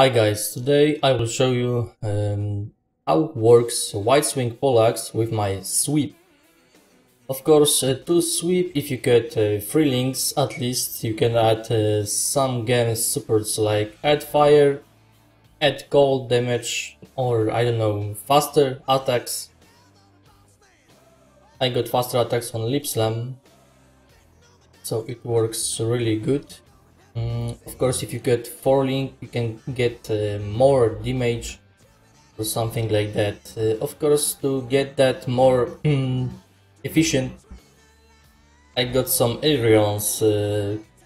Hi guys, today I will show you how it works Wideswing Poleaxe with my sweep. Of course, to sweep, if you get 3 links at least, you can add some game supports like add fire, add cold damage, or I don't know, faster attacks. I got faster attacks on Leap Slam, so it works really good. Of course, if you get 4 link, you can get more damage or something like that. Of course, to get that more efficient, I got some Aeryon's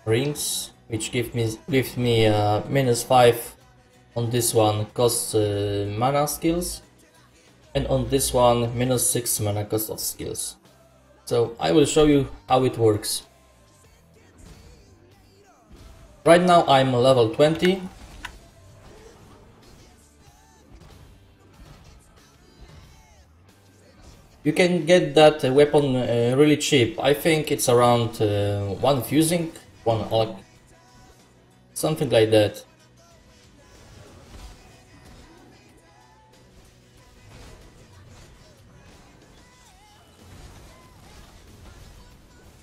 rings, which give me -5 on this one, cost mana skills, and on this one -6 mana cost of skills. So I will show you how it works. Right now I'm level 20. You can get that weapon really cheap. I think it's around 1 fusing, 1 alk, something like that.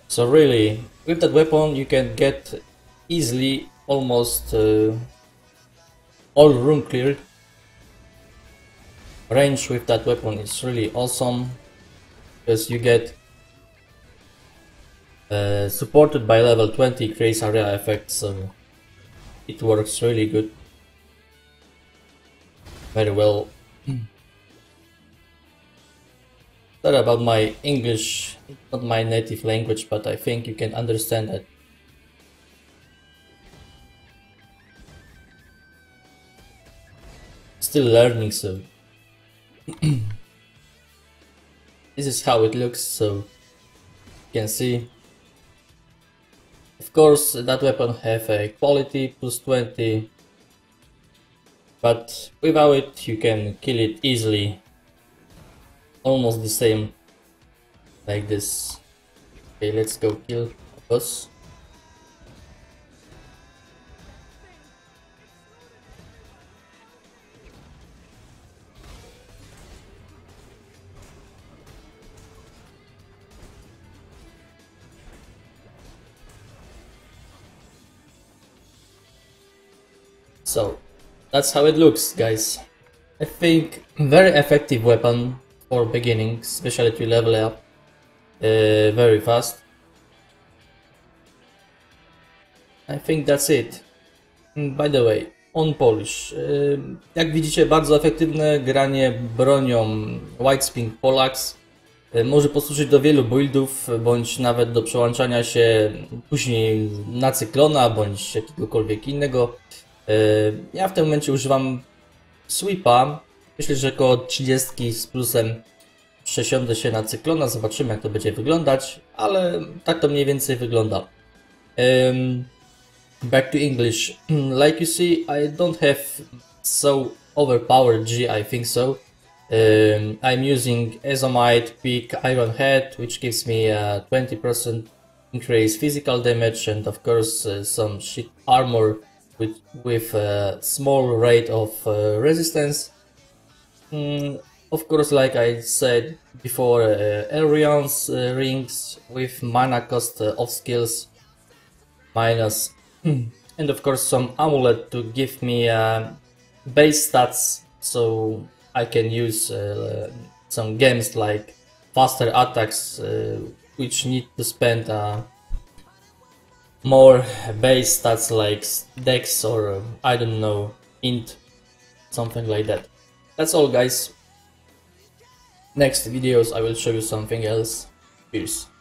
So really, with that weapon you can get easily almost all room cleared. Range with that weapon is really awesome because you get supported by level 20 creates area effect, so it works really good, very well. Sorry about my English, it's not my native language, but I think you can understand that. Still learning, so this is how it looks. So you can see, of course, that weapon have a quality +20, but without it you can kill it easily, almost the same like this. Okay, let's go kill a boss. So that's how it looks, guys. I think very effective weapon for beginning, especially to level up very fast. I think that's it. By the way, on Polish. Jak widzicie, bardzo efektywne granie bronią Wideswing Poleaxe może posłużyć do wielu buildów, bądź nawet do przełączania się później na Cyklona, bądź jakiegokolwiek innego. Ja w tym momencie używam sweepa, myślę, że około 30 z plusem przesiądę się na Cyklona, zobaczymy jak to będzie wyglądać, ale tak to mniej więcej wygląda. Back to English. Like you see, I don't have so overpowered G, I think so. I'm using Ezomite Peak Iron Head, which gives me 20% increase physical damage and of course some shit armor with a small rate of resistance. Of course, like I said before, Aeryon's rings with mana cost of skills minus, and of course some amulet to give me base stats, so I can use some games like faster attacks, which need to spend more base stats like dex or I don't know, int, something like that. That's all, guys. Next videos I will show you something else. Peace.